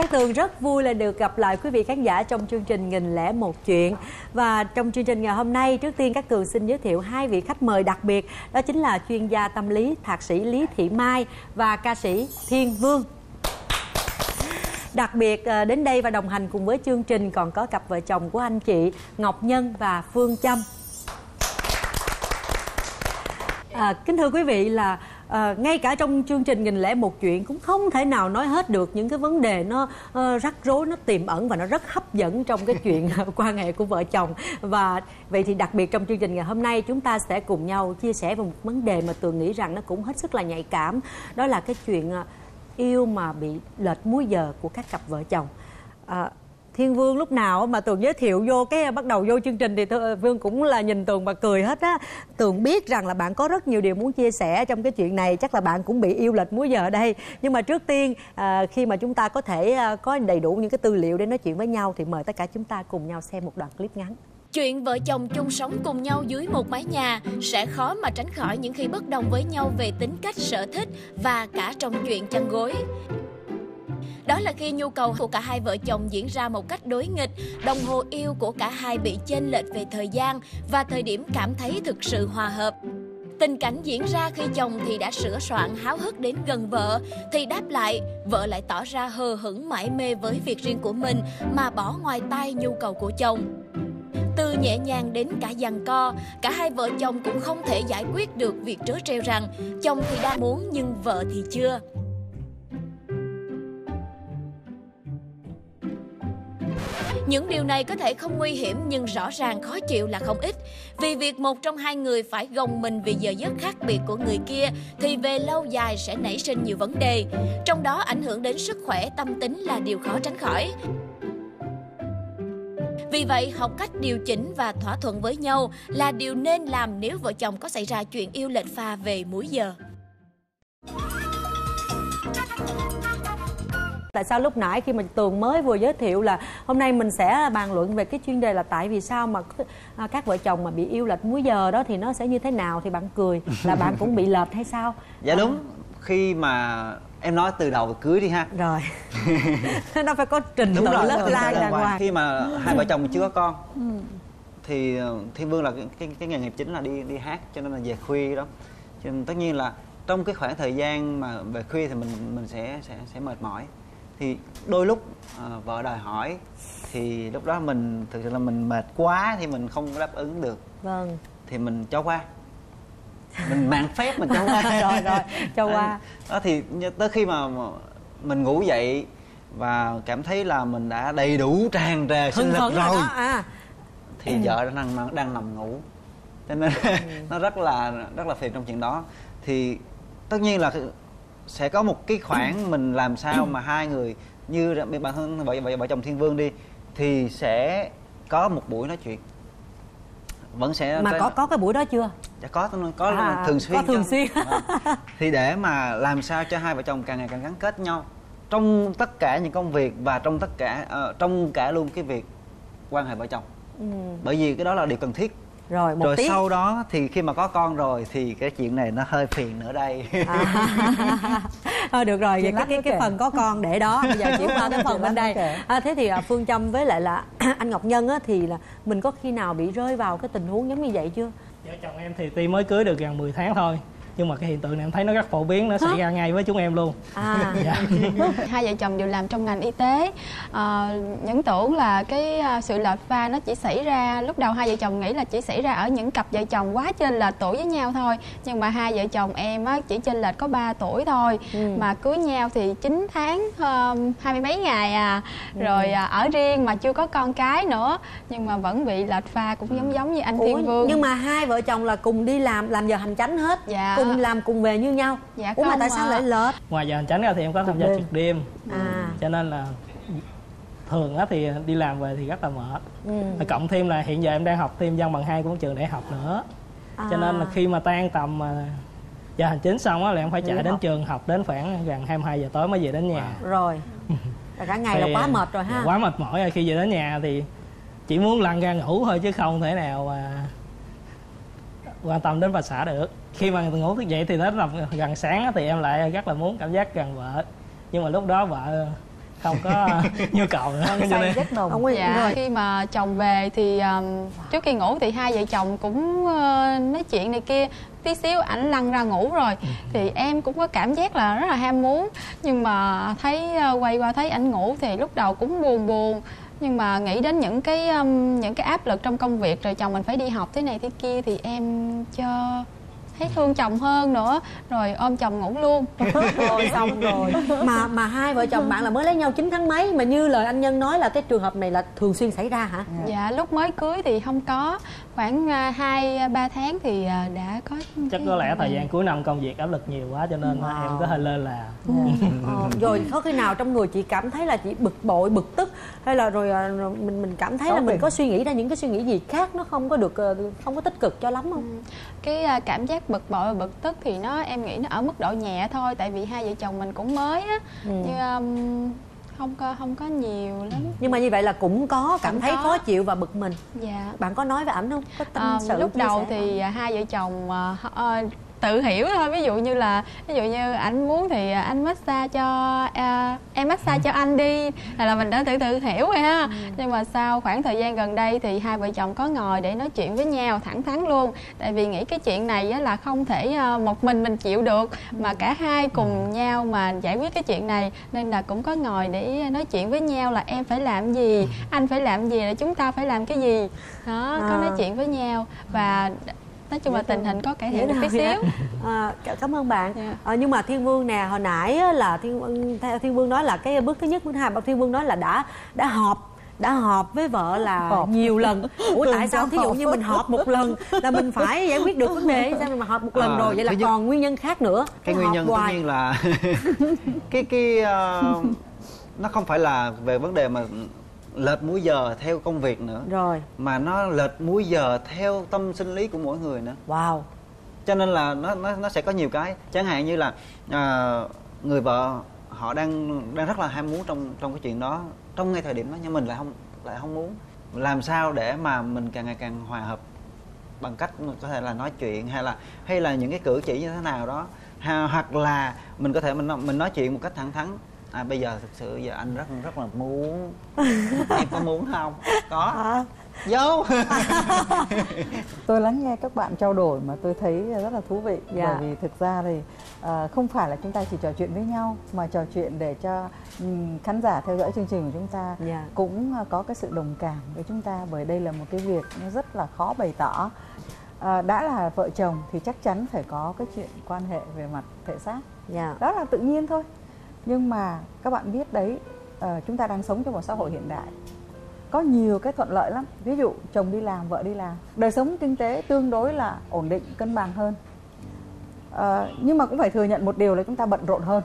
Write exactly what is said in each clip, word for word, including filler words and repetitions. Cát Tường rất vui là được gặp lại quý vị khán giả trong chương trình nghìn lẻ một chuyện. Và trong chương trình ngày hôm nay, trước tiên Cát Tường xin giới thiệu hai vị khách mời đặc biệt. Đó chính là chuyên gia tâm lý, thạc sĩ Lý Thị Mai và ca sĩ Thiên Vương. Đặc biệt đến đây và đồng hành cùng với chương trình còn có cặp vợ chồng của anh chị Ngọc Nhân và Phương Châm. À, kính thưa quý vị là à, ngay cả trong chương trình nghìn lẻ một chuyện cũng không thể nào nói hết được những cái vấn đề nó uh, rắc rối, nó tiềm ẩn và nó rất hấp dẫn trong cái chuyện quan hệ của vợ chồng. Và vậy thì đặc biệt trong chương trình ngày hôm nay chúng ta sẽ cùng nhau chia sẻ về một vấn đề mà Tường nghĩ rằng nó cũng hết sức là nhạy cảm. Đó là cái chuyện uh, yêu mà bị lệch múi giờ của các cặp vợ chồng. À, Thiên Vương lúc nào mà Tường giới thiệu vô cái bắt đầu vô chương trình thì Vương cũng là nhìn Tường mà cười hết á. Tường biết rằng là bạn có rất nhiều điều muốn chia sẻ trong cái chuyện này, chắc là bạn cũng bị yêu lệch múi giờ ở đây. Nhưng mà trước tiên à, khi mà chúng ta có thể à, có đầy đủ những cái tư liệu để nói chuyện với nhau thì mời tất cả chúng ta cùng nhau xem một đoạn clip ngắn. Chuyện vợ chồng chung sống cùng nhau dưới một mái nhà sẽ khó mà tránh khỏi những khi bất đồng với nhau về tính cách, sở thích và cả trong chuyện chăn gối. Đó là khi nhu cầu của cả hai vợ chồng diễn ra một cách đối nghịch, đồng hồ yêu của cả hai bị chênh lệch về thời gian và thời điểm cảm thấy thực sự hòa hợp. Tình cảnh diễn ra khi chồng thì đã sửa soạn háo hức đến gần vợ, thì đáp lại, vợ lại tỏ ra hờ hững mải mê với việc riêng của mình mà bỏ ngoài tai nhu cầu của chồng. Từ nhẹ nhàng đến cả giằng co, cả hai vợ chồng cũng không thể giải quyết được việc trớ trêu rằng chồng thì đang muốn nhưng vợ thì chưa. Những điều này có thể không nguy hiểm nhưng rõ ràng khó chịu là không ít. Vì việc một trong hai người phải gồng mình vì giờ giấc khác biệt của người kia thì về lâu dài sẽ nảy sinh nhiều vấn đề. Trong đó ảnh hưởng đến sức khỏe, tâm tính là điều khó tránh khỏi. Vì vậy, học cách điều chỉnh và thỏa thuận với nhau là điều nên làm nếu vợ chồng có xảy ra chuyện yêu lệch pha về múi giờ. Tại sao lúc nãy khi mình Tường mới vừa giới thiệu là hôm nay mình sẽ bàn luận về cái chuyên đề là tại vì sao mà các vợ chồng mà bị yêu lệch múi giờ đó thì nó sẽ như thế nào, thì bạn cười là bạn cũng bị lệch hay sao? Dạ đúng, khi mà em nói từ đầu cưới đi ha. Rồi. Nó phải có trình tự lớp la đàng hoàng. Khi mà hai vợ chồng chưa có con thì Thiên Vương là cái, cái, cái nghề nghiệp chính là đi đi hát, cho nên là về khuya đó. Cho nên tất nhiên là trong cái khoảng thời gian mà về khuya thì mình mình sẽ sẽ sẽ mệt mỏi. Thì đôi lúc uh, vợ đòi hỏi thì lúc đó mình thực sự là mình mệt quá thì mình không đáp ứng được. Vâng. Thì mình cho qua. Mình mạng phép mình cho qua. Rồi rồi, cho qua. Đó thì tới khi mà mình ngủ dậy và cảm thấy là mình đã đầy đủ tràn trề sinh lực rồi à. Thì ừ. vợ đang đang nằm ngủ. Cho nên ừ. nó rất là rất là phiền trong chuyện đó. Thì tất nhiên là sẽ có một cái khoảng mình làm sao mà hai người như bản thân vợ, vợ, vợ chồng Thiên Vương đi thì sẽ có một buổi nói chuyện vẫn sẽ mà có có cái buổi đó chưa? Dạ có có à, thường xuyên có thường xuyên à. Thì để mà làm sao cho hai vợ chồng càng ngày càng gắn kết nhau trong tất cả những công việc và trong tất cả uh, trong cả luôn cái việc quan hệ vợ chồng ừ. bởi vì cái đó là điều cần thiết. Rồi, một rồi tiếng. Sau đó thì khi mà có con rồi thì cái chuyện này nó hơi phiền nữa đây. À, à, được rồi, vậy cái cái, cái phần có con để đó, bây giờ chuyển qua cái phần bên đây. À, thế thì Phương Châm với lại là anh Ngọc Nhân á, thì là mình có khi nào bị rơi vào cái tình huống giống như vậy chưa? Vợ chồng em thì tuy mới cưới được gần mười tháng thôi, nhưng mà cái hiện tượng này em thấy nó rất phổ biến, nó xảy ra ngay với chúng em luôn. À. Dạ. Hai vợ chồng đều làm trong ngành y tế, à, những tưởng là cái sự lệch pha nó chỉ xảy ra lúc đầu hai vợ chồng nghĩ là chỉ xảy ra ở những cặp vợ chồng quá chênh lệch tuổi với nhau thôi, nhưng mà hai vợ chồng em á, chỉ chênh lệch có ba tuổi thôi, ừ. mà cưới nhau thì chín tháng hai mươi mấy ngày à, ừ. rồi ở riêng mà chưa có con cái nữa, nhưng mà vẫn bị lệch pha cũng giống giống như anh Ủa, Thiên Vương. Nhưng mà hai vợ chồng là cùng đi làm làm giờ hành chánh hết. Dạ. Cùng làm cùng về như nhau. Dạ. Ủa mà tại à. sao lại lệch? Ngoài giờ hành chánh ra thì em có tham gia trực đêm à. Cho nên là thường á thì đi làm về thì rất là mệt ừ. Cộng thêm là hiện giờ em đang học thêm văn bằng hai của một trường đại học nữa à. Cho nên là khi mà tan tầm mà giờ hành chính xong á là em phải chạy ừ. đến trường học đến khoảng gần hai mươi hai giờ tối mới về đến nhà. Rồi cả ngày là quá mệt rồi ha. Quá mệt mỏi rồi, khi về đến nhà thì chỉ muốn lăn ra ngủ thôi chứ không thể nào mà quan tâm đến bà xã được. Khi mà ngủ thức dậy thì nó gần sáng thì em lại rất là muốn cảm giác gần vợ, nhưng mà lúc đó vợ không có nhu cầu nữa. Say rất nồng. Không có dạ. Rồi. Khi mà chồng về thì um, trước khi ngủ thì hai vợ chồng cũng uh, nói chuyện này kia, tí xíu ảnh lăn ra ngủ rồi thì em cũng có cảm giác là rất là ham muốn, nhưng mà thấy uh, quay qua thấy ảnh ngủ thì lúc đầu cũng buồn buồn, nhưng mà nghĩ đến những cái um, những cái áp lực trong công việc rồi chồng mình phải đi học thế này thế kia thì em cho thấy thương chồng hơn nữa, rồi ôm chồng ngủ luôn. Rồi xong rồi. Mà mà hai vợ chồng bạn là mới lấy nhau chín tháng mấy, mà như lời anh Nhân nói là cái trường hợp này là thường xuyên xảy ra hả? Dạ lúc mới cưới thì không có, khoảng hai ba tháng thì đã có. Chắc có lẽ thời gian cuối năm công việc áp lực nhiều quá cho nên wow. em có hơi lơ là. Yeah. Ờ, rồi có khi nào trong người chị cảm thấy là chị bực bội, bực tức, hay là rồi, rồi mình mình cảm thấy Đó là mình, mình có suy nghĩ ra những cái suy nghĩ gì khác nó không có được, không có tích cực cho lắm không? Ừ. Cái cảm giác bực bội và bực tức thì nó em nghĩ nó ở mức độ nhẹ thôi, tại vì hai vợ chồng mình cũng mới á, ừ. nhưng um, không có không có nhiều lắm. Nhưng mà như vậy là cũng có cảm cũng thấy có. khó chịu và bực mình. Dạ. Bạn có nói với ảnh không? Có tâm à, sự lúc đầu thì không? Hai vợ chồng uh, tự hiểu thôi, ví dụ như là ví dụ như ảnh muốn thì anh massage cho uh, em massage cho anh đi, là, là mình đã tự tự hiểu rồi ha. Ừ. Nhưng mà sau khoảng thời gian gần đây thì hai vợ chồng có ngồi để nói chuyện với nhau thẳng thắn luôn, tại vì nghĩ cái chuyện này á, là không thể uh, một mình mình chịu được, mà cả hai cùng nhau mà giải quyết cái chuyện này, nên là cũng có ngồi để nói chuyện với nhau là em phải làm gì, anh phải làm gì, là chúng ta phải làm cái gì đó, à. Có nói chuyện với nhau và nói chung là tình hình có cải thiện một tí xíu. À, cảm ơn bạn. Yeah. À, nhưng mà Thiên Vương nè, hồi nãy là Thiên Thiên Vương nói là cái bước thứ nhất, bước thứ hai, Thiên Vương nói là đã đã họp, đã họp với vợ là họp. nhiều lần. Ủa tại sao? Thí dụ như mình họp một lần là mình phải giải quyết được vấn đề, sao mà họp một lần à, rồi vậy là nhất, còn nguyên nhân khác nữa. Cái nguyên nhân hoài. Tất nhiên là cái cái uh, nó không phải là về vấn đề mà lệch múi giờ theo công việc nữa rồi, mà nó lệch múi giờ theo tâm sinh lý của mỗi người nữa. Wow. Cho nên là nó nó, nó sẽ có nhiều cái, chẳng hạn như là à, người vợ họ đang đang rất là ham muốn trong trong cái chuyện đó, trong ngay thời điểm đó, nhưng mình lại không lại không muốn. Làm sao để mà mình càng ngày càng hòa hợp bằng cách có thể là nói chuyện hay là hay là những cái cử chỉ như thế nào đó, ha, hoặc là mình có thể mình mình nói chuyện một cách thẳng thắn. À, bây giờ thực sự giờ anh rất rất là muốn, em có muốn không? Có à. Vô. Tôi lắng nghe các bạn trao đổi mà tôi thấy rất là thú vị. Dạ. Bởi vì thực ra thì à, không phải là chúng ta chỉ trò chuyện với nhau, mà trò chuyện để cho um, khán giả theo dõi chương trình của chúng ta dạ. cũng có cái sự đồng cảm với chúng ta, bởi đây là một cái việc nó rất là khó bày tỏ. À, đã là vợ chồng thì chắc chắn phải có cái chuyện quan hệ về mặt thể xác. Dạ. Đó là tự nhiên thôi. Nhưng mà các bạn biết đấy, chúng ta đang sống trong một xã hội hiện đại, có nhiều cái thuận lợi lắm. Ví dụ chồng đi làm, vợ đi làm, đời sống kinh tế tương đối là ổn định, cân bằng hơn. à, Nhưng mà cũng phải thừa nhận một điều là chúng ta bận rộn hơn.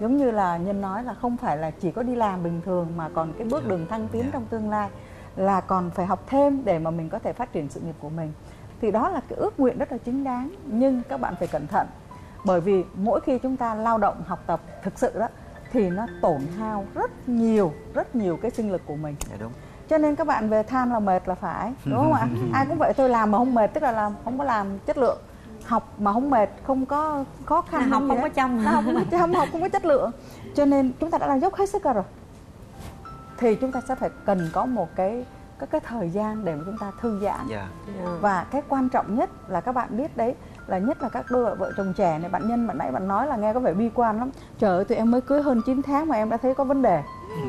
Giống như là Nhân nói là không phải là chỉ có đi làm bình thường, mà còn cái bước đường thăng tiến trong tương lai là còn phải học thêm để mà mình có thể phát triển sự nghiệp của mình. Thì đó là cái ước nguyện rất là chính đáng, nhưng các bạn phải cẩn thận. Bởi vì mỗi khi chúng ta lao động, học tập thực sự đó thì nó tổn hao rất nhiều, rất nhiều cái sinh lực của mình. Dạ, đúng. Cho nên các bạn về than là mệt là phải, đúng không ạ? Ai cũng vậy, tôi làm mà không mệt tức là làm không có làm chất lượng, học mà không mệt, không có khó khăn, học không có chăm, học không có chăm, học không có chất lượng. Cho nên chúng ta đã làm dốc hết sức rồi, thì chúng ta sẽ phải cần có một cái các cái thời gian để mà chúng ta thư giãn. Dạ. Và cái quan trọng nhất là các bạn biết đấy, là nhất là các đôi vợ chồng trẻ này, bạn Nhân bạn nãy bạn nói là nghe có vẻ bi quan lắm. Trời ơi, tụi em mới cưới hơn chín tháng mà em đã thấy có vấn đề.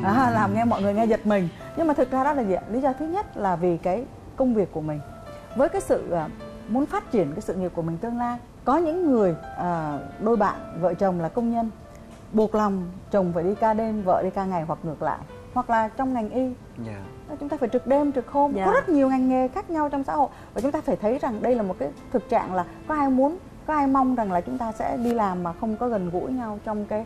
À, làm nghe mọi người nghe giật mình. Nhưng mà thực ra đó là gì ạ? Lý do thứ nhất là vì cái công việc của mình, với cái sự muốn phát triển cái sự nghiệp của mình tương lai. Có những người à, đôi bạn, vợ chồng là công nhân, buộc lòng chồng phải đi ca đêm, vợ đi ca ngày hoặc ngược lại. Hoặc là trong ngành y, yeah. chúng ta phải trực đêm, trực hôm, yeah. có rất nhiều ngành nghề khác nhau trong xã hội. Và chúng ta phải thấy rằng đây là một cái thực trạng là có ai muốn, có ai mong rằng là chúng ta sẽ đi làm mà không có gần gũi nhau trong cái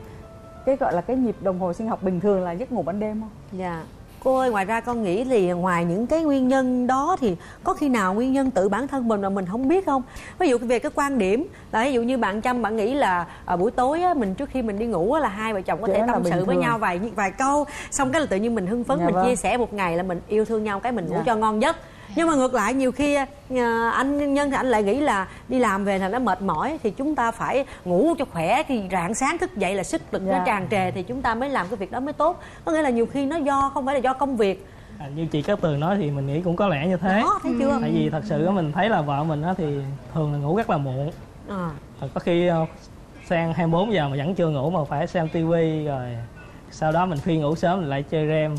cái gọi là cái nhịp đồng hồ sinh học bình thường là giấc ngủ ban đêm không? Dạ. Yeah. Cô ơi, ngoài ra con nghĩ thì ngoài những cái nguyên nhân đó thì có khi nào nguyên nhân tự bản thân mình mà mình không biết không? Ví dụ về cái quan điểm, là ví dụ như bạn Trâm, bạn nghĩ là à, buổi tối á, mình trước khi mình đi ngủ á, là hai vợ chồng có Chứ thể tâm sự thường. với nhau vài vài câu, xong cái là tự nhiên mình hưng phấn, dạ, mình vâng. chia sẻ một ngày là mình yêu thương nhau, cái mình dạ. ngủ cho ngon giấc. Nhưng mà ngược lại nhiều khi anh Nhân thì anh lại nghĩ là đi làm về là nó mệt mỏi, thì chúng ta phải ngủ cho khỏe, thì rạng sáng thức dậy là sức lực yeah. nó tràn trề thì chúng ta mới làm cái việc đó mới tốt. Có nghĩa là nhiều khi nó do không phải là do công việc. À, như chị Cát Tường nói thì mình nghĩ cũng có lẽ như thế đó, thấy chưa? Ừ. Tại vì thật sự mình thấy là vợ mình á thì thường là ngủ rất là muộn à. Có khi sang hai mươi bốn giờ mà vẫn chưa ngủ, mà phải xem tivi rồi sau đó mình phi ngủ sớm lại chơi game.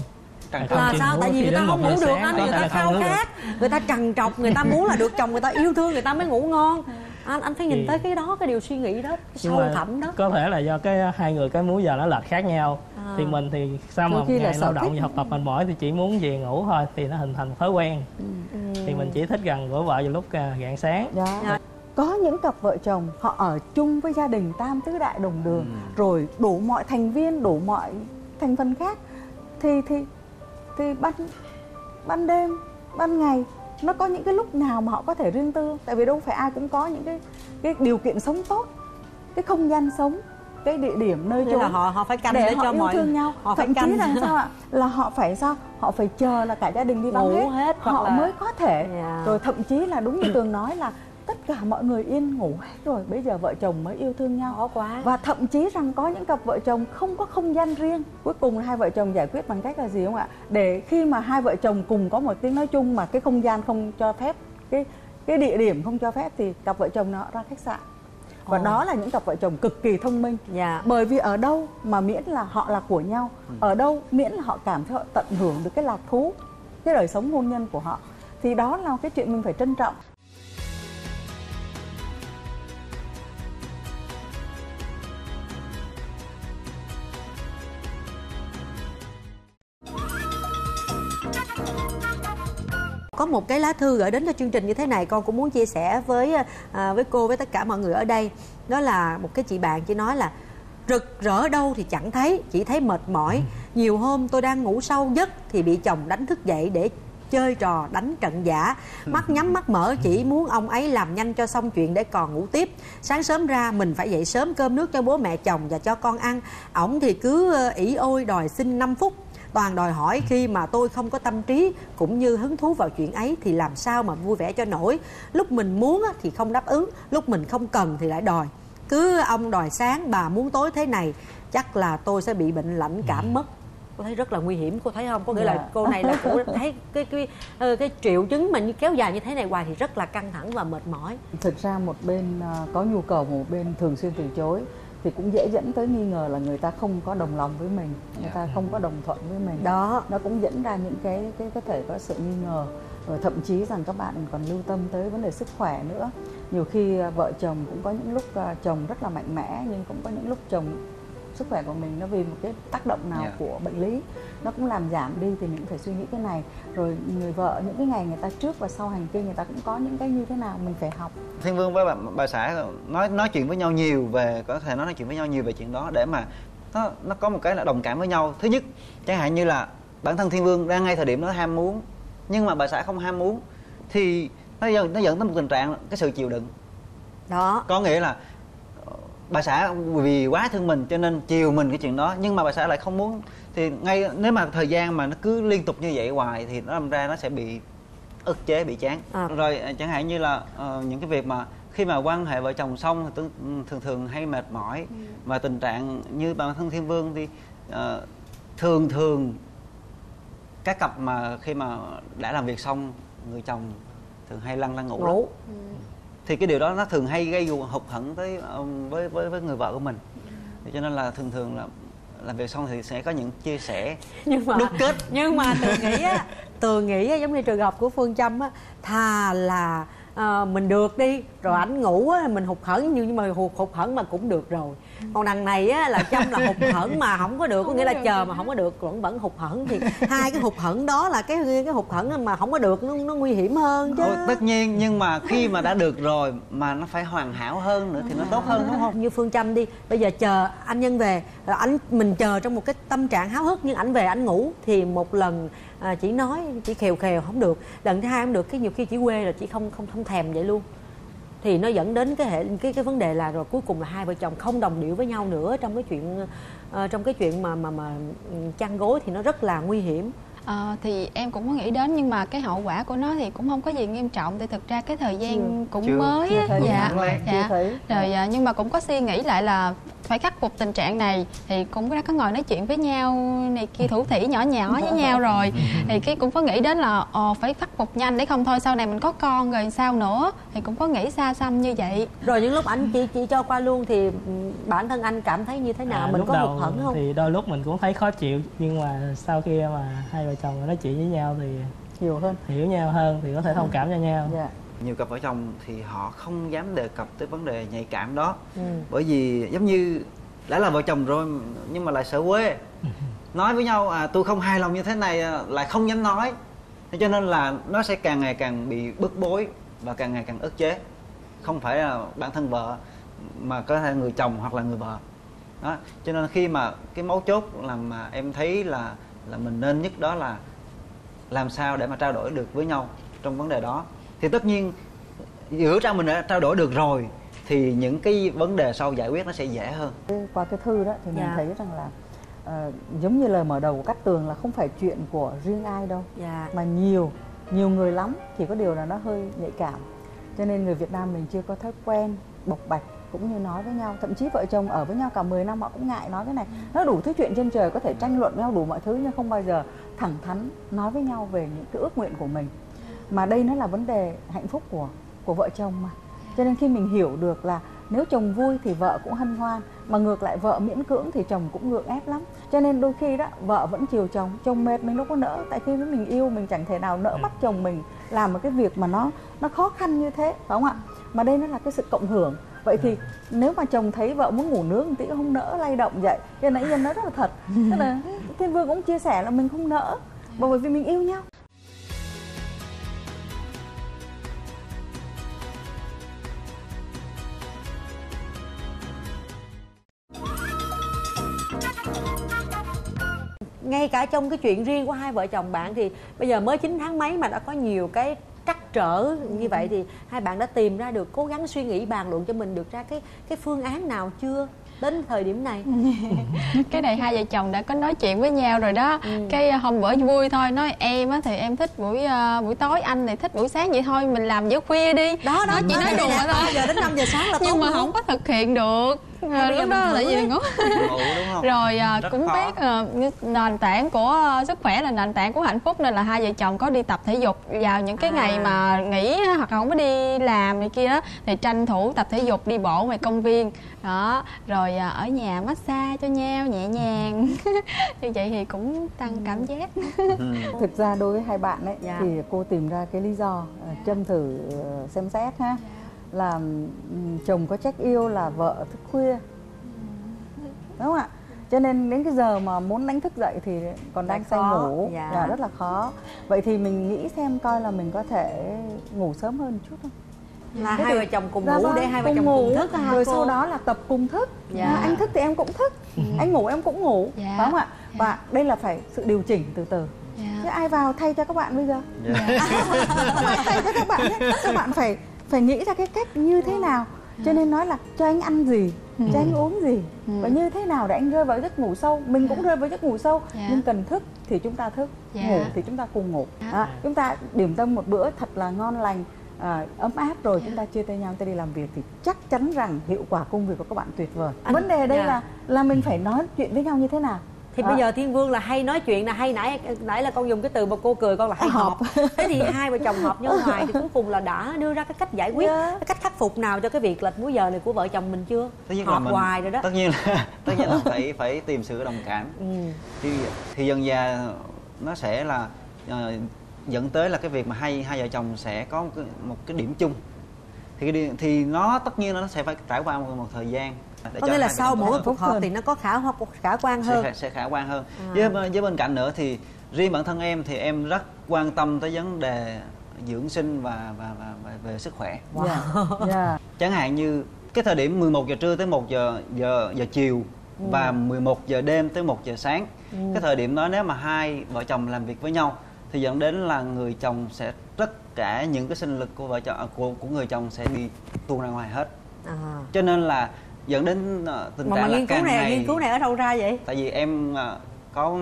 Không là sao? Tại vì người ta không ngủ được anh, người ta khao khát, người ta trằn trọc, người ta muốn là được chồng người ta yêu thương người ta mới ngủ ngon. Anh anh phải nhìn thì... tới cái đó, cái điều suy nghĩ đó, cái sâu thẳm đó. Có thể là do cái hai người cái múi giờ nó lệch khác nhau. À. Thì mình thì sau mà một ngày lao động và học tập mình mỏi thì chỉ muốn về ngủ thôi, thì nó hình thành một thói quen. Ừ. Thì mình chỉ thích gần gũi vợ vào lúc rạng sáng. Dạ. Có những cặp vợ chồng họ ở chung với gia đình tam tứ đại đồng đường, ừ. rồi đủ mọi thành viên, đủ mọi thành phần khác, thì thì thì ban ban đêm, ban ngày nó có những cái lúc nào mà họ có thể riêng tư, tại vì đâu phải ai cũng có những cái cái điều kiện sống tốt, cái không gian sống, cái địa điểm nơi chốn, là họ họ phải canh để, để họ cho yêu mọi... thương nhau, họ thậm chí là sao ạ, là họ phải sao, họ phải chờ là cả gia đình đi vắng hết, hết họ là... mới có thể yeah. rồi thậm chí là đúng như Tường nói là tất cả mọi người yên ngủ hết rồi, bây giờ vợ chồng mới yêu thương nhau. Khó quá. Và thậm chí rằng có những cặp vợ chồng không có không gian riêng. Cuối cùng hai vợ chồng giải quyết bằng cách là gì không ạ? Để khi mà hai vợ chồng cùng có một tiếng nói chung mà cái không gian không cho phép, cái cái địa điểm không cho phép, thì cặp vợ chồng nó ra khách sạn. Và oh. đó là những cặp vợ chồng cực kỳ thông minh. Yeah. Bởi vì ở đâu mà miễn là họ là của nhau, ừ. ở đâu miễn là họ cảm thấy họ tận hưởng được cái lạc thú, cái đời sống hôn nhân của họ. Thì đó là cái chuyện mình phải trân trọng. Có một cái lá thư gửi đến cho chương trình như thế này, con cũng muốn chia sẻ với à, với cô, với tất cả mọi người ở đây. Đó là một cái chị bạn, chị nói là rực rỡ đâu thì chẳng thấy, chỉ thấy mệt mỏi. Nhiều hôm tôi đang ngủ sâu giấc thì bị chồng đánh thức dậy để chơi trò đánh trận giả. Mắt nhắm mắt mở chỉ muốn ông ấy làm nhanh cho xong chuyện để còn ngủ tiếp. Sáng sớm ra mình phải dậy sớm cơm nước cho bố mẹ chồng và cho con ăn. Ổng thì cứ ỷ ôi đòi xin năm phút. Toàn đòi hỏi, khi mà tôi không có tâm trí cũng như hứng thú vào chuyện ấy thì làm sao mà vui vẻ cho nổi. Lúc mình muốn thì không đáp ứng, lúc mình không cần thì lại đòi. Cứ ông đòi sáng, bà muốn tối thế này, chắc là tôi sẽ bị bệnh lãnh cảm mất. Cô thấy rất là nguy hiểm, cô thấy không? Có nghĩa yeah. là cô này là cô thấy cái, cái, cái, cái triệu chứng mà như kéo dài như thế này hoài thì rất là căng thẳng và mệt mỏi. Thực ra một bên có nhu cầu, một bên thường xuyên từ chối thì cũng dễ dẫn tới nghi ngờ là người ta không có đồng lòng với mình, người ta không có đồng thuận với mình. Đó, nó cũng dẫn ra những cái cái có thể có sự nghi ngờ. Rồi thậm chí rằng các bạn còn lưu tâm tới vấn đề sức khỏe nữa. Nhiều khi vợ chồng cũng có những lúc chồng rất là mạnh mẽ, nhưng cũng có những lúc chồng sức khỏe của mình nó vì một cái tác động nào yeah. của bệnh lý nó cũng làm giảm đi, thì mình cũng phải suy nghĩ cái này. Rồi người vợ những cái ngày người ta trước và sau hành kinh người ta cũng có những cái như thế nào mình phải học. Thiên Vương với bà, bà xã nói nói chuyện với nhau nhiều về có thể nói, nói chuyện với nhau nhiều về chuyện đó để mà nó nó có một cái là đồng cảm với nhau. Thứ nhất chẳng hạn như là bản thân Thiên Vương đang ngay thời điểm nó ham muốn nhưng mà bà xã không ham muốn thì nó dẫn nó dẫn tới một tình trạng cái sự chịu đựng đó, có nghĩa là bà xã vì quá thương mình cho nên chiều mình cái chuyện đó, nhưng mà bà xã lại không muốn. Thì ngay nếu mà thời gian mà nó cứ liên tục như vậy hoài thì nó làm ra nó sẽ bị ức chế, bị chán à. Rồi chẳng hạn như là uh, những cái việc mà khi mà quan hệ vợ chồng xong thì thường thường hay mệt mỏi ừ. Và tình trạng như bản thân Thiên Vương thì uh, thường thường các cặp mà khi mà đã làm việc xong người chồng thường hay lăn ra ngủ, ngủ. Thì cái điều đó nó thường hay gây hụt hẫng tới với với với người vợ của mình. Thì cho nên là thường thường là làm việc xong thì sẽ có những chia sẻ nhưng mà đúc kết. Nhưng mà Tường nghĩ á, Tường nghĩ á, giống như trường hợp của Phương Châm á, thà là à, mình được đi rồi ảnh ngủ á, mình hụt hẫng, nhưng mà hụt hụt hẫng mà cũng được rồi. Còn đằng này á là Châm là hụt hẫng mà không có được, có nghĩa là chờ mà không có được vẫn vẫn hụt hẫng, thì hai cái hụt hẫng đó là cái cái hụt hẫng mà không có được nó, nó nguy hiểm hơn chứ. Ôi, tất nhiên, nhưng mà khi mà đã được rồi mà nó phải hoàn hảo hơn nữa thì nó tốt hơn đúng không? Như Phương Châm đi, bây giờ chờ anh Nhân về, rồi anh mình chờ trong một cái tâm trạng háo hức nhưng ảnh về ảnh ngủ thì một lần à, chỉ nói chỉ khều khều không được, lần thứ hai không được, cái nhiều khi chỉ quê là chỉ không không không thèm vậy luôn. Thì nó dẫn đến cái hệ cái cái vấn đề là rồi cuối cùng là hai vợ chồng không đồng điệu với nhau nữa trong cái chuyện uh, trong cái chuyện mà mà mà chăn gối thì nó rất là nguy hiểm. à, thì em cũng có nghĩ đến, nhưng mà cái hậu quả của nó thì cũng không có gì nghiêm trọng, thì thực ra cái thời gian chưa, cũng chưa, mới chưa thấy, dạ, dạ. Thấy. Rồi dạ, nhưng mà cũng có suy nghĩ lại là phải khắc phục tình trạng này, thì cũng đã có ngồi nói chuyện với nhau này kia thủ thỉ nhỏ nhỏ với nhau rồi, thì cái cũng có nghĩ đến là ồ, phải khắc phục nhanh để không thôi sau này mình có con rồi sao nữa, thì cũng có nghĩ xa xăm như vậy. Rồi những lúc anh chị chị cho qua luôn thì bản thân anh cảm thấy như thế nào, à, mình có hụt hẫng không? Thì đôi lúc mình cũng thấy khó chịu, nhưng mà sau khi mà hai vợ chồng nói chuyện với nhau thì nhiều hơn, hiểu nhau hơn thì có thể thông cảm cho nhau. Yeah. Nhiều cặp vợ chồng thì họ không dám đề cập tới vấn đề nhạy cảm đó, ừ. bởi vì giống như đã là vợ chồng rồi nhưng mà lại sợ quê, nói với nhau à, tôi không hài lòng như thế này, lại không dám nói, thế cho nên là nó sẽ càng ngày càng bị bức bối và càng ngày càng ức chế, không phải là bản thân vợ mà có thể người chồng hoặc là người vợ đó. Cho nên khi mà cái mấu chốt là mà em thấy là là mình nên nhất đó là làm sao để mà trao đổi được với nhau trong vấn đề đó. Thì tất nhiên giữa trong mình đã trao đổi được rồi thì những cái vấn đề sau giải quyết nó sẽ dễ hơn. Qua cái thư đó thì mình yeah. thấy rằng là uh, giống như lời mở đầu của Cát Tường là không phải chuyện của riêng ai đâu, yeah. mà nhiều nhiều người lắm, chỉ có điều là nó hơi nhạy cảm, cho nên người Việt Nam mình chưa có thói quen bộc bạch cũng như nói với nhau. Thậm chí vợ chồng ở với nhau cả mười năm họ cũng ngại nói cái này. Nó đủ thứ chuyện trên trời, có thể tranh luận với nhau đủ mọi thứ nhưng không bao giờ thẳng thắn nói với nhau về những cái ước nguyện của mình. Mà đây nó là vấn đề hạnh phúc của của vợ chồng mà. Cho nên khi mình hiểu được là nếu chồng vui thì vợ cũng hân hoan, mà ngược lại vợ miễn cưỡng thì chồng cũng ngượng ép lắm. Cho nên đôi khi đó vợ vẫn chiều chồng, chồng mệt mình đâu có nỡ. Tại khi mình yêu mình chẳng thể nào nỡ bắt chồng mình làm một cái việc mà nó nó khó khăn như thế, phải không ạ? Mà đây nó là cái sự cộng hưởng. Vậy thì nếu mà chồng thấy vợ muốn ngủ nướng một tí không nỡ lay động vậy, cho nên nãy giờ nói rất là thật. Tức là Thiên Vương cũng chia sẻ là mình không nỡ bởi vì mình yêu nhau. Ngay cả trong cái chuyện riêng của hai vợ chồng bạn thì bây giờ mới chín tháng mấy mà đã có nhiều cái trắc trở như vậy, thì hai bạn đã tìm ra được, cố gắng suy nghĩ bàn luận cho mình được ra cái cái phương án nào chưa đến thời điểm này? Cái này hai vợ chồng đã có nói chuyện với nhau rồi đó. ừ. Cái hôm bữa vui thôi, nói em á thì em thích buổi uh, buổi tối, anh thì thích buổi sáng, vậy thôi mình làm giữa khuya đi đó đó, chị nói đùa thôi. Bây giờ đến năm giờ sáng là nhưng mà không có thực hiện được. À, lúc đó tại vì ngủ rồi à, cũng khó. Biết à, nền tảng của uh, sức khỏe là nền tảng của hạnh phúc, nên là hai vợ chồng có đi tập thể dục vào những cái à. ngày mà nghỉ hoặc không có đi làm này kia đó, thì tranh thủ tập thể dục, đi bộ ngoài công viên đó, rồi à, ở nhà massage cho nhau nhẹ nhàng. Như vậy thì cũng tăng cảm giác. Thực ra đối với hai bạn ấy dạ. thì cô tìm ra cái lý do uh, châm thử uh, xem xét ha, dạ. là chồng có trách yêu là vợ thức khuya, đúng không ạ? Cho nên đến cái giờ mà muốn đánh thức dậy thì còn đang say ngủ, dạ. là rất là khó. Vậy thì mình nghĩ xem coi là mình có thể ngủ sớm hơn chút không? Là thế hai vợ chồng cùng ngủ để hai vợ chồng ngủ, cùng thức hả? Rồi cô? Sau đó là tập cùng thức. Dạ. Anh thức thì em cũng thức, anh ngủ em cũng ngủ, dạ. phải không ạ? Dạ. Và đây là phải sự điều chỉnh từ từ. Dạ. Thế ai vào thay cho các bạn bây giờ? Dạ. À, à, thay cho các bạn ấy. Các bạn phải phải nghĩ ra cái cách như thế nào, cho nên nói là cho anh ăn gì, ừ. cho anh uống gì, ừ. và như thế nào để anh rơi vào giấc ngủ sâu. Mình cũng rơi vào giấc ngủ sâu, yeah. nhưng cần thức thì chúng ta thức, yeah. ngủ thì chúng ta cùng ngủ. yeah. À, chúng ta điểm tâm một bữa thật là ngon lành, à, ấm áp rồi yeah. chúng ta chia tay nhau, ta đi làm việc thì chắc chắn rằng hiệu quả công việc của các bạn tuyệt vời. Anh, vấn đề đây yeah. là là mình phải nói chuyện với nhau như thế nào. Thì à. bây giờ Thiên Vương là hay nói chuyện, là hay nãy nãy là con dùng cái từ mà cô cười con là hay họp. Thế thì hai vợ chồng họp nhau ngoài thì cuối cùng là đã đưa ra cái cách giải quyết, yeah. cái cách khắc phục nào cho cái việc lệch múi giờ này của vợ chồng mình chưa? Họp hoài rồi đó. Tất nhiên là tất nhiên là phải phải tìm sự đồng cảm. ừ. thì, thì dần dà nó sẽ là uh, dẫn tới là cái việc mà hai hai vợ chồng sẽ có một cái, một cái điểm chung. Thì thì nó tất nhiên là nó sẽ phải trải qua một, một thời gian. Có nghĩa là sau mỗi cuộc họp thì nó có khả khả quan hơn, sẽ, sẽ khả quan hơn. À. Với, với bên cạnh nữa thì riêng bản thân em thì em rất quan tâm tới vấn đề dưỡng sinh và và, và, và về sức khỏe. Wow. Yeah. Chẳng hạn như cái thời điểm mười một giờ trưa tới một giờ giờ giờ chiều ừ. và mười một giờ đêm tới một giờ sáng. Ừ. Cái thời điểm đó nếu mà hai vợ chồng làm việc với nhau thì dẫn đến là người chồng sẽ tất cả những cái sinh lực của vợ chồng của của người chồng sẽ bị tuôn ra ngoài hết. À. Cho nên là dẫn đến tình trạng là càng ngày. Nghiên cứu này ở đâu ra vậy? Tại vì em có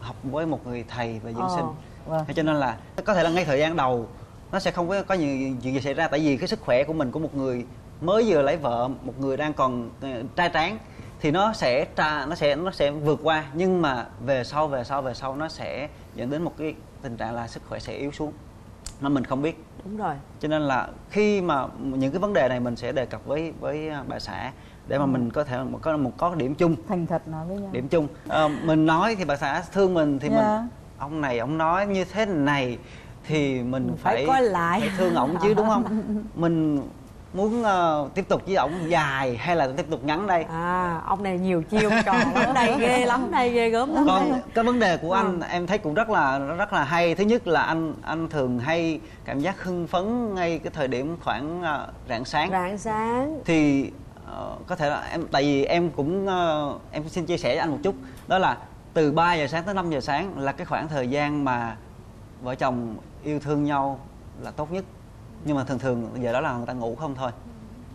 học với một người thầy về dưỡng ờ, sinh vâng. Cho nên là có thể là ngay thời gian đầu nó sẽ không có, có nhiều chuyện gì xảy ra, tại vì cái sức khỏe của mình của một người mới vừa lấy vợ, một người đang còn trai tráng thì nó sẽ nó sẽ nó sẽ vượt qua, nhưng mà về sau về sau về sau nó sẽ dẫn đến một cái tình trạng là sức khỏe sẽ yếu xuống mà mình không biết. Đúng rồi. Cho nên là khi mà những cái vấn đề này mình sẽ đề cập với với bà xã để mà ừ. mình có thể có một có điểm chung, thành thật nói với nhau. Điểm chung à, mình nói thì bà xã thương mình thì yeah. mình ông này ông nói như thế này thì mình, mình phải, phải coi lại phải thương ổng chứ, đúng không? Mình muốn uh, tiếp tục với ổng dài hay là tiếp tục ngắn đây? À, ông này nhiều chiêu tròn lắm đây, ghê lắm đây, ghê gớm lắm. Còn cái vấn đề của anh em thấy cũng rất là rất là hay. Thứ nhất là anh anh thường hay cảm giác hưng phấn ngay cái thời điểm khoảng uh, rạng sáng. Rạng sáng. Thì uh, có thể là em, tại vì em cũng uh, em xin chia sẻ với anh một chút, đó là từ ba giờ sáng tới năm giờ sáng là cái khoảng thời gian mà vợ chồng yêu thương nhau là tốt nhất. Nhưng mà thường thường giờ đó là người ta ngủ không thôi.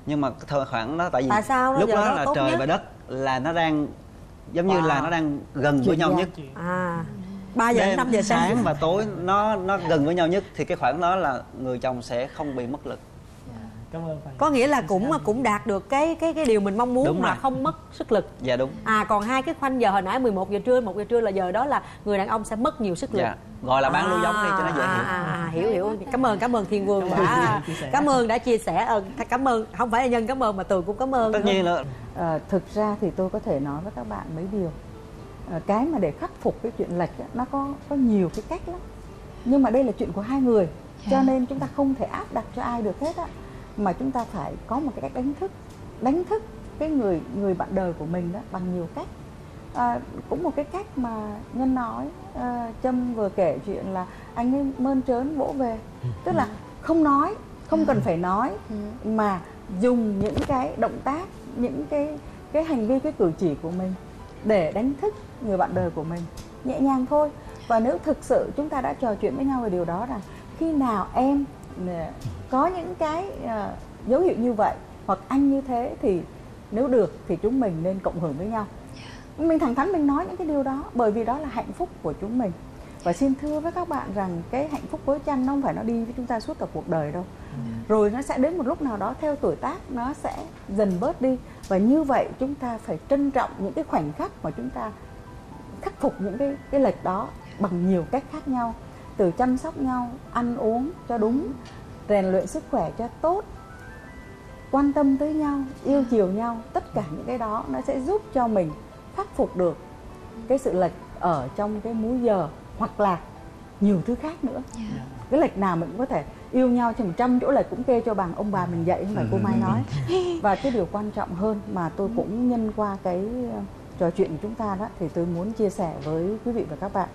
Nhưng mà thời khoảng đó tại vì tại sao lúc đó, đó là trời nhất? Và đất là nó đang giống wow. như là nó đang gần chuyện với nhau nhất. À, ba giờ đến năm giờ sáng và tối nó nó gần với nhau nhất thì cái khoảng đó là người chồng sẽ không bị mất lực. Cảm ơn. Có nghĩa là cũng cũng đạt được cái cái cái điều mình mong muốn mà không mất sức lực. Dạ đúng. À còn hai cái khoanh giờ hồi nãy mười một giờ trưa, một giờ trưa là giờ đó là người đàn ông sẽ mất nhiều sức lực. Dạ. Gọi là bán à, lưu giống đi cho nó dễ hiểu. À, hiểu hiểu. Cảm ơn cảm ơn Thiên Vương đã cảm ơn đã chia sẻ. Ừ, cảm ơn không phải là Nhân cảm ơn mà Tường cũng cảm ơn. Tất nhiên là à, thực ra thì tôi có thể nói với các bạn mấy điều. À, cái mà để khắc phục cái chuyện lệch đó, nó có có nhiều cái cách lắm. Nhưng mà đây là chuyện của hai người cho nên chúng ta không thể áp đặt cho ai được hết á. Mà chúng ta phải có một cái cách đánh thức đánh thức cái người người bạn đời của mình đó bằng nhiều cách. À, cũng một cái cách mà Nhân nói à, Châm vừa kể chuyện là anh ấy mơn trớn vỗ về, tức là không nói, không cần phải nói mà dùng những cái động tác, những cái cái hành vi, cái cử chỉ của mình để đánh thức người bạn đời của mình nhẹ nhàng thôi. Và nếu thực sự chúng ta đã trò chuyện với nhau về điều đó là khi nào em có những cái uh, dấu hiệu như vậy hoặc anh như thế thì nếu được thì chúng mình nên cộng hưởng với nhau. Mình thẳng thắn mình nói những cái điều đó bởi vì đó là hạnh phúc của chúng mình. Và xin thưa với các bạn rằng cái hạnh phúc với chanh nó không phải nó đi với chúng ta suốt cả cuộc đời đâu. Rồi nó sẽ đến một lúc nào đó theo tuổi tác nó sẽ dần bớt đi. Và như vậy chúng ta phải trân trọng những cái khoảnh khắc mà chúng ta khắc phục những cái, cái lệch đó bằng nhiều cách khác nhau. Từ chăm sóc nhau, ăn uống cho đúng, rèn luyện sức khỏe cho tốt, quan tâm tới nhau, yêu chiều nhau. Tất cả những cái đó nó sẽ giúp cho mình khắc phục được cái sự lệch ở trong cái múi giờ hoặc là nhiều thứ khác nữa. Yeah. Cái lệch nào mình cũng có thể yêu nhau chừng trăm chỗ lệch cũng kê cho bằng ông bà mình dạy, không phải cô Mai nói. Và cái điều quan trọng hơn mà tôi cũng nhân qua cái trò chuyện của chúng ta đó thì tôi muốn chia sẻ với quý vị và các bạn.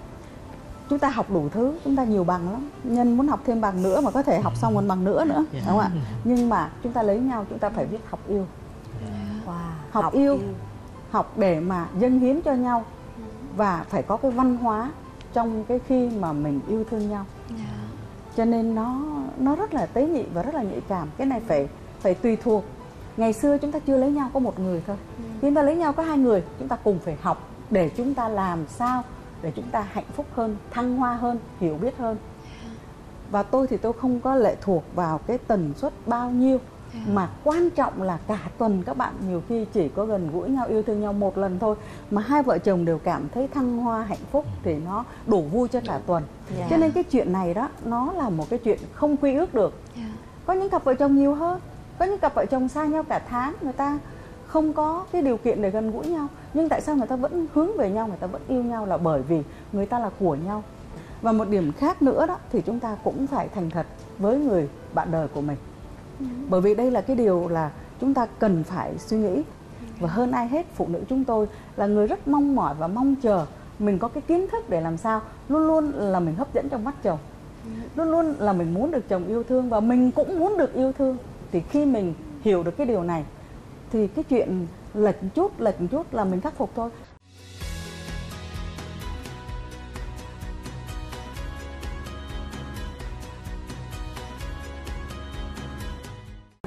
Chúng ta học đủ thứ, chúng ta nhiều bằng lắm. Nhân muốn học thêm bằng nữa mà có thể học xong còn bằng nữa nữa, đúng không ạ? Nhưng mà chúng ta lấy nhau, chúng ta phải biết học yêu. Wow. Học, học yêu, yêu, học để mà dâng hiến cho nhau và phải có cái văn hóa trong cái khi mà mình yêu thương nhau. Cho nên nó nó rất là tế nhị và rất là nhạy cảm. Cái này phải phải tùy thuộc. Ngày xưa chúng ta chưa lấy nhau có một người thôi. Khi chúng ta lấy nhau có hai người, chúng ta cùng phải học để chúng ta làm sao để chúng ta hạnh phúc hơn, thăng hoa hơn, hiểu biết hơn. Và tôi thì tôi không có lệ thuộc vào cái tần suất bao nhiêu, mà quan trọng là cả tuần các bạn nhiều khi chỉ có gần gũi nhau, yêu thương nhau một lần thôi mà hai vợ chồng đều cảm thấy thăng hoa, hạnh phúc thì nó đủ vui cho cả tuần. Cho nên cái chuyện này đó nó là một cái chuyện không quy ước được. Có những cặp vợ chồng nhiều hơn, có những cặp vợ chồng xa nhau cả tháng, người ta không có cái điều kiện để gần gũi nhau. Nhưng tại sao người ta vẫn hướng về nhau, người ta vẫn yêu nhau là bởi vì người ta là của nhau. Và một điểm khác nữa đó thì chúng ta cũng phải thành thật với người bạn đời của mình. Bởi vì đây là cái điều là chúng ta cần phải suy nghĩ. Và hơn ai hết, phụ nữ chúng tôi là người rất mong mỏi và mong chờ mình có cái kiến thức để làm sao luôn luôn là mình hấp dẫn trong mắt chồng, luôn luôn là mình muốn được chồng yêu thương và mình cũng muốn được yêu thương. Thì khi mình hiểu được cái điều này thì cái chuyện lệch chút, lệch chút là mình khắc phục thôi.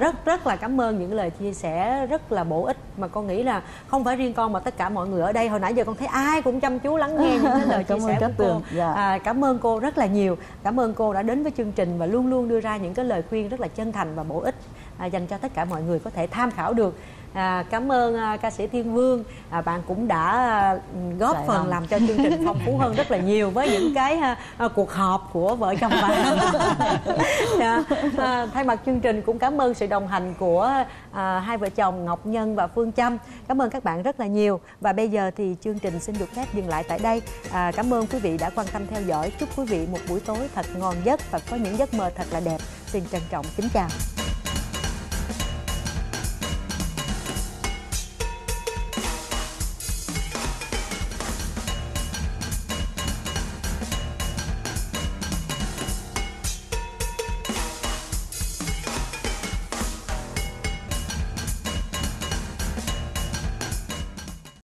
Rất rất là cảm ơn những lời chia sẻ rất là bổ ích, mà con nghĩ là không phải riêng con mà tất cả mọi người ở đây. Hồi nãy giờ con thấy ai cũng chăm chú lắng nghe những cái lời chia sẻ của cô. Dạ. À, cảm ơn cô rất là nhiều. Cảm ơn cô đã đến với chương trình và luôn luôn đưa ra những cái lời khuyên rất là chân thành và bổ ích à, dành cho tất cả mọi người có thể tham khảo được. À, cảm ơn à, ca sĩ Thiên Vương, à, bạn cũng đã à, góp Đại phần không? làm cho chương trình phong phú hơn rất là nhiều với những cái à, à, cuộc họp của vợ chồng bạn. à, à, thay mặt chương trình cũng cảm ơn sự đồng hành của à, hai vợ chồng Ngọc Nhân và Phương Châm. Cảm ơn các bạn rất là nhiều. Và bây giờ thì chương trình xin được phép dừng lại tại đây. À, cảm ơn quý vị đã quan tâm theo dõi. Chúc quý vị một buổi tối thật ngon giấc và có những giấc mơ thật là đẹp. Xin trân trọng kính chào.